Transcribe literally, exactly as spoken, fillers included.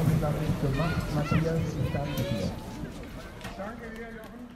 Aufgabe gemacht. Matthias, ich danke dir. Danke dir, Jochen.